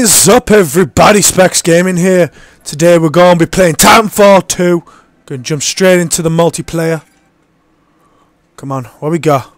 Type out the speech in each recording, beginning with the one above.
What is up, everybody? SPAX Gaming here. Today we're going to be playing Titanfall 2. Going to jump straight into the multiplayer. Come on, what we got?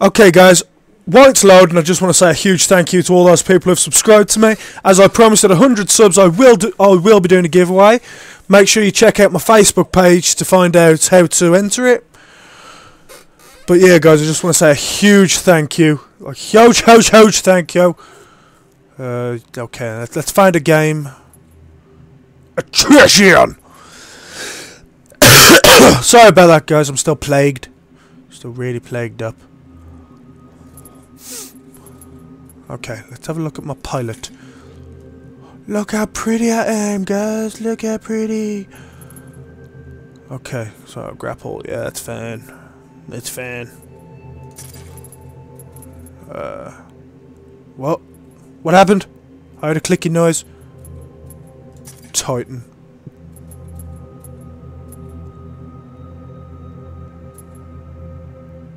Okay guys, while it's loading I just want to say a huge thank you to all those people who have subscribed to me. As I promised at 100 subs I will be doing a giveaway. Make sure you check out my Facebook page to find out how to enter it. But yeah guys, I just want to say a huge thank you. Like huge thank you. Okay, let's find a game. Attrition! Sorry about that guys, I'm still plagued. Still really plagued up. Okay, let's have a look at my pilot. Look how pretty I am guys, look how pretty. Okay, so I'll grapple, yeah that's fine. It's fine. What? What happened? I heard a clicking noise. Titan.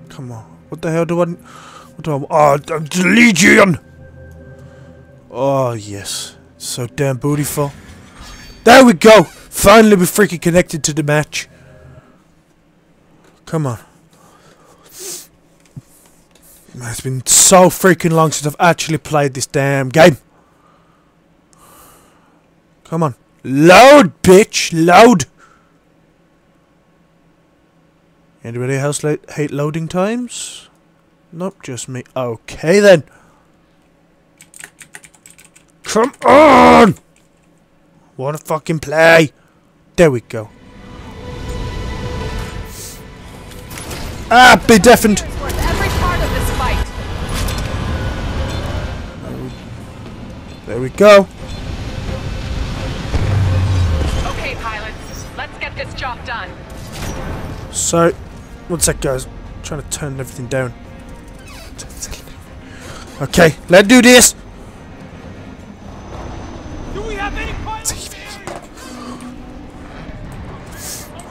Come on. What the hell do I... What do I... Oh, I'm Legion! Oh, yes. So damn beautiful. There we go! Finally we're freaking connected to the match. Come on. Man, it's been so freaking long since I've actually played this damn game. Come on. Load, bitch! Load! Anybody else hate loading times? Nope, just me. Okay then. Come on! Wanna fucking play? There we go. Ah, be deafened! There we go. Okay, pilots, let's get this job done. So, one sec, guys. I'm trying to turn everything down. Okay, let's do this. Do we have any pilots?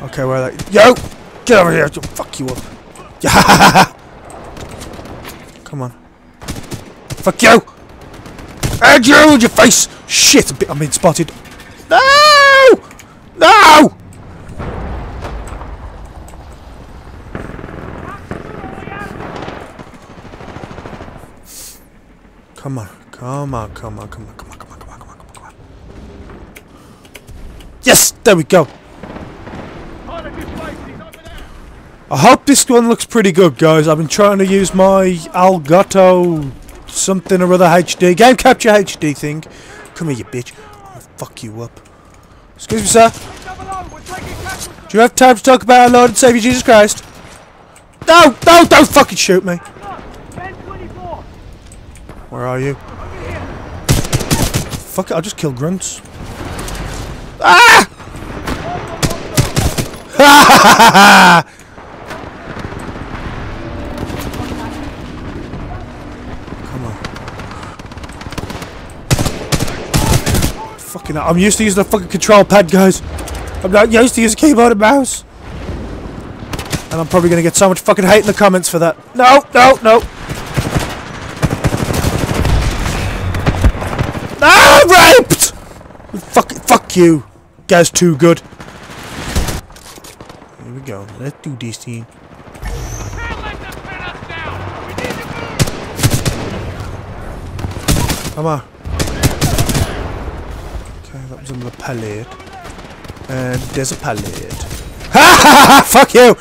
Okay, where are they? Yo, get over here! I'll fuck you up. Come on. Fuck you. Andrew, hold your face! Shit, I'm being spotted. No! No! Come on, come on, come on, come on, come on, come on, come on, come on, come on, come on. Yes! There we go. I hope this one looks pretty good, guys. I've been trying to use my Elgato... something or other HD game capture HD thing. Come here, you bitch. I'll fuck you up. Excuse me, sir. Do you have time to talk about our Lord and Savior Jesus Christ? No, no, don't fucking shoot me. Where are you? Fuck it, I'll just kill grunts. Ah! Ha ha ha ha! Fucking hell, I'm used to using a fucking control pad, guys. I'm not used to using a keyboard and mouse. And I'm probably going to get so much fucking hate in the comments for that. No, no, no. Ah, raped! Fuck you. Guy's too good. Here we go. Let's do this thing. Come on. That was another pallet. And there's a pallet. Ha ha ha! Fuck you!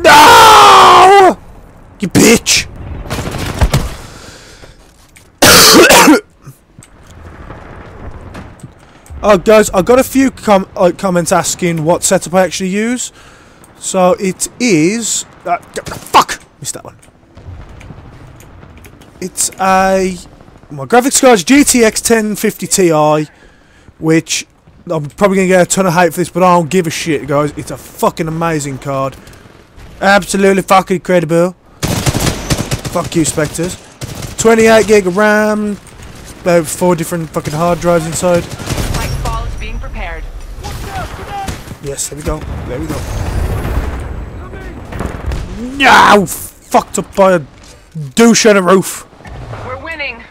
No! You bitch! Oh, guys, I got a few comments asking what setup I actually use. So it is. Fuck! Missed that one. It's a... my graphics card's GTX 1050 Ti, which I'm probably going to get a ton of hate for this, but I don't give a shit, guys. It's a fucking amazing card. Absolutely fucking incredible. Fuck you, Spectres. 28 gig of RAM, about 4 different fucking hard drives inside. Fall is being prepared. Yes, there we go. There we go. No! Fucked up by a douche on a roof. We're winning.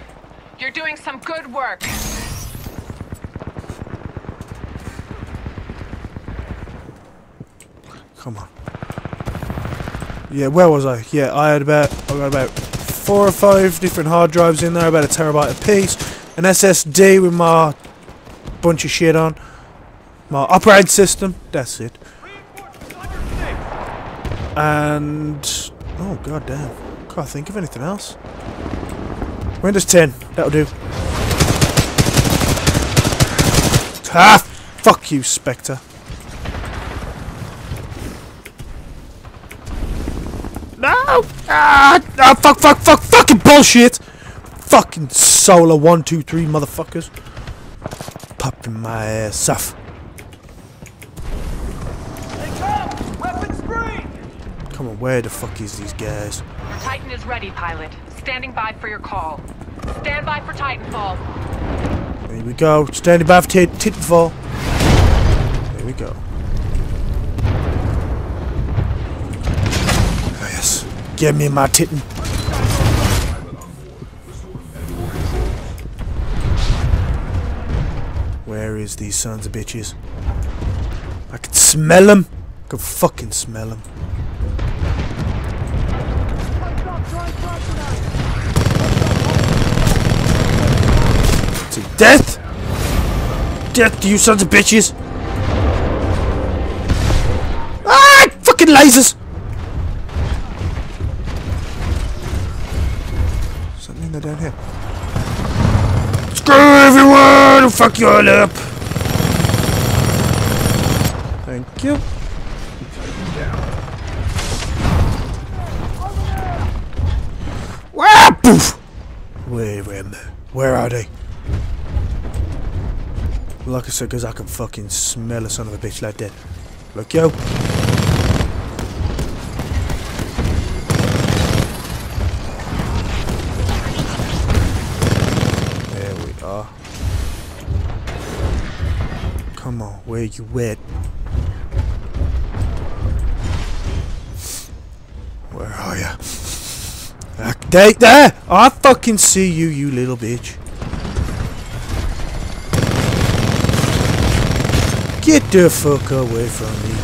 You're doing some good work. Come on. Yeah, where was I? Yeah, I got about 4 or 5 different hard drives in there, about 1 terabyte apiece. An SSD with my bunch of shit on. My operating system. That's it. And oh god damn. Can't think of anything else. Windows 10, that'll do. Ah, fuck you, Spectre. No! Ah! Ah, fuck, fuck, fuck, fucking bullshit! Fucking solar 1, 2, 3 motherfuckers. Popping my ass off. They come! Weapons free! Come on, where the fuck is these guys? Your Titan is ready, pilot. Standing by for your call. Stand by for Titanfall. There we go. Standing by for Titanfall. There we go. Give me my titten. Where is these sons of bitches? I can smell them. I can fucking smell them. See, death! Death to you sons of bitches! Ah! Fucking lasers! They're down here. Screw everyone! And fuck you all up! Thank you. Wah, poof! Where are they? Like I said, because I can fucking smell a son of a bitch like that. Look, yo! Come on, where you at? Where are ya? Take that! I fucking see you, you little bitch. Get the fuck away from me.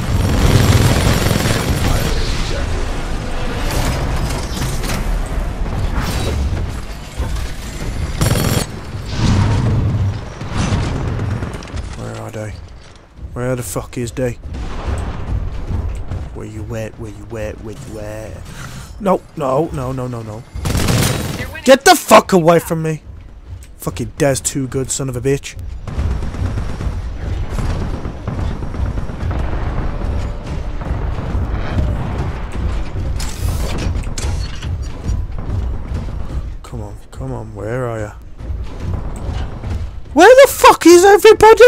Where the fuck is they? Where you at? Where you at? Where you at? No, no, no, no, no, no. Get the fuck away from me! Fucking Daz too good, son of a bitch. Come on, come on, where are ya? Where the fuck is everybody?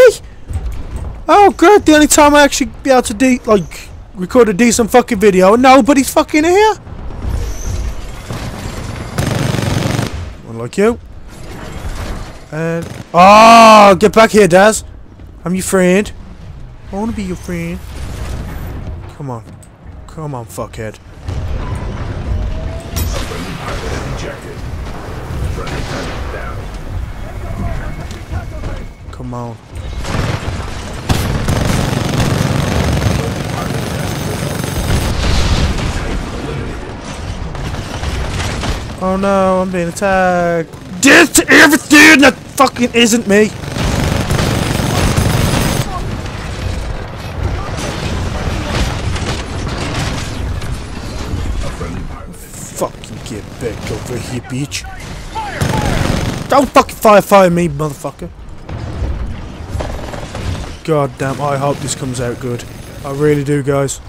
Oh good, the only time I actually be able to record a decent fucking video and nobody's fucking here. Unlike you. And oh, get back here, Daz. I'm your friend. I wanna be your friend. Come on. Come on, fuckhead. Come on. Oh no, I'm being attacked. Death to everything that fucking isn't me! Fucking get back over here, bitch. Don't fucking fire me, motherfucker. God damn, I hope this comes out good. I really do, guys.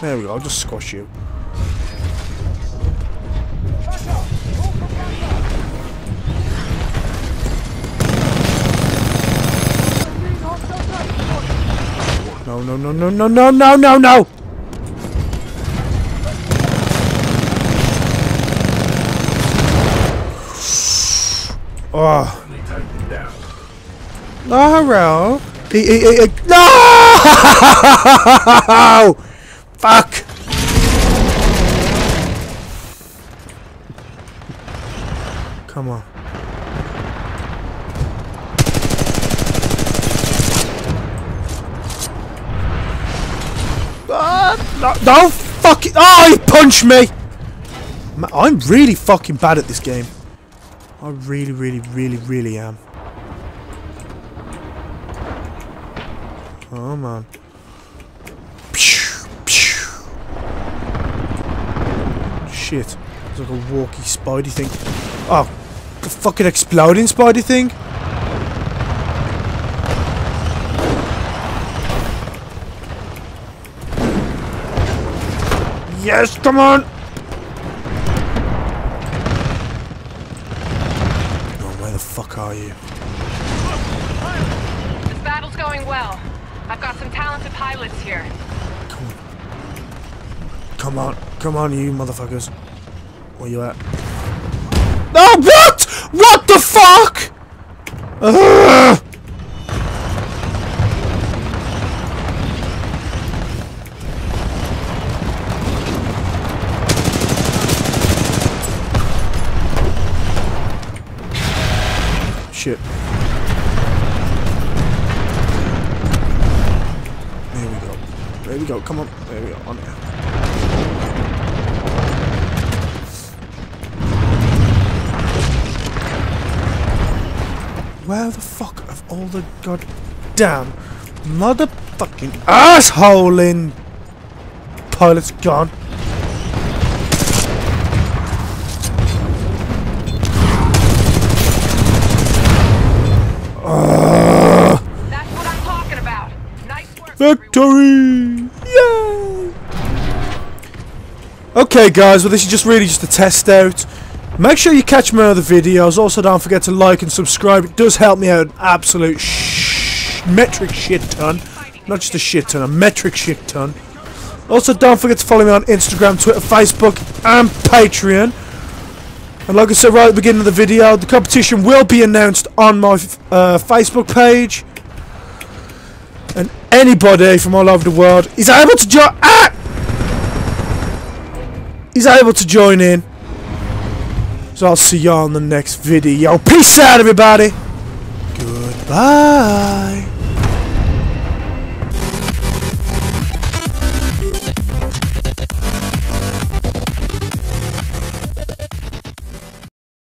There we go, I'll just squash you. No, no, no, no, no, no, no, no, no! Oh. Laurel. No! Fuck! Come on. No fucking. Oh, he punched me! I'm really fucking bad at this game. I really, really, really, really am. Oh man. Shit. It's like a walkie spidey thing. Oh, a fucking exploding spidey thing? Yes, come on! Oh, where the fuck are you? This battle's going well. I've got some talented pilots here. Come on. Come on. Come on, you motherfuckers. Where you at? No, oh, what? What the fuck? Ugh. Shit. There we go. There we go. Come on. There we go. On there. Where the fuck of all the goddamn motherfucking asshole in pilots gone? Victory! Yay! Okay guys, well this is just really just a test out. Make sure you catch my other videos. Also don't forget to like and subscribe. It does help me out an absolute metric shit ton. Not just a shit ton, a metric shit ton. Also don't forget to follow me on Instagram, Twitter, Facebook and Patreon. And like I said right at the beginning of the video, the competition will be announced on my Facebook page. And anybody from all over the world is able to join. Is able to join in. So I'll see y'all in the next video. Peace out, everybody. Goodbye.